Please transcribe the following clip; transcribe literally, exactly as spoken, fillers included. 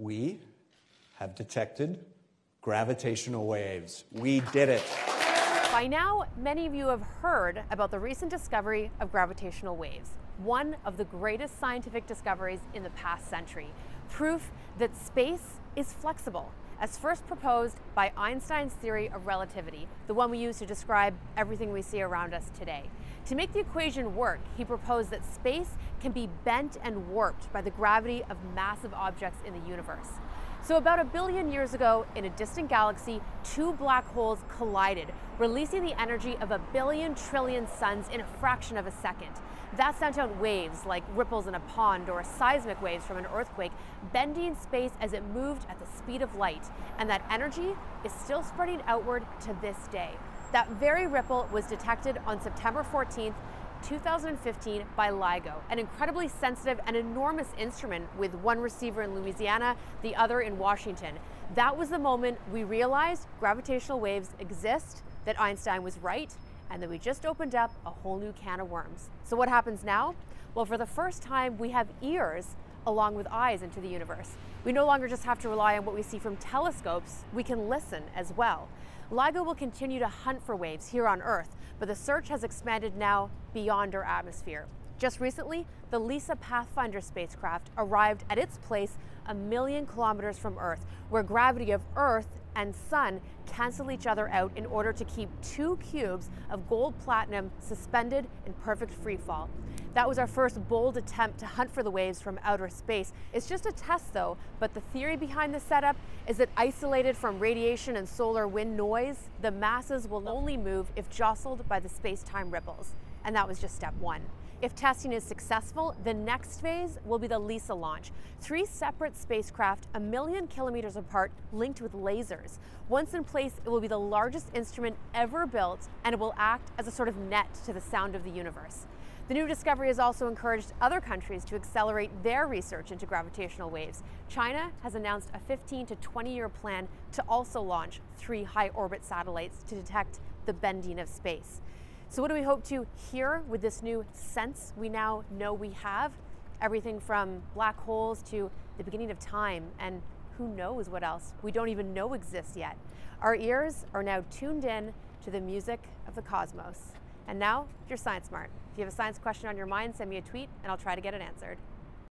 we have detected gravitational waves. We did it. By now, many of you have heard about the recent discovery of gravitational waves, one of the greatest scientific discoveries in the past century. Proof that space is flexible, as first proposed by Einstein's theory of relativity, the one we use to describe everything we see around us today. To make the equation work, he proposed that space can be bent and warped by the gravity of massive objects in the universe. So about a billion years ago, in a distant galaxy, two black holes collided, releasing the energy of a billion trillion suns in a fraction of a second. That sent out waves like ripples in a pond or seismic waves from an earthquake, bending space as it moved at the speed of light. And that energy is still spreading outward to this day. That very ripple was detected on September fourteenth, two thousand fifteen by LIGO, an incredibly sensitive and enormous instrument with one receiver in Louisiana, the other in Washington. That was the moment we realized gravitational waves exist, that Einstein was right, and that we just opened up a whole new can of worms. So what happens now? Well, for the first time, we have ears along with eyes into the universe. We no longer just have to rely on what we see from telescopes, we can listen as well. LIGO will continue to hunt for waves here on Earth, but the search has expanded now beyond our atmosphere. Just recently, the LISA Pathfinder spacecraft arrived at its place a million kilometers from Earth, where gravity of Earth and Sun cancel each other out in order to keep two cubes of gold platinum suspended in perfect freefall. That was our first bold attempt to hunt for the waves from outer space. It's just a test though, but the theory behind the setup is that isolated from radiation and solar wind noise, the masses will only move if jostled by the space-time ripples. And that was just step one. If testing is successful, the next phase will be the LISA launch. Three separate spacecraft, a million kilometers apart, linked with lasers. Once in place, it will be the largest instrument ever built, and it will act as a sort of net to the sound of the universe. The new discovery has also encouraged other countries to accelerate their research into gravitational waves. China has announced a fifteen to twenty year plan to also launch three high-orbit satellites to detect the bending of space. So what do we hope to hear with this new sense we now know we have? Everything from black holes to the beginning of time and who knows what else we don't even know exists yet. Our ears are now tuned in to the music of the cosmos. And now you're Science Smart. If you have a science question on your mind, send me a tweet and I'll try to get it answered.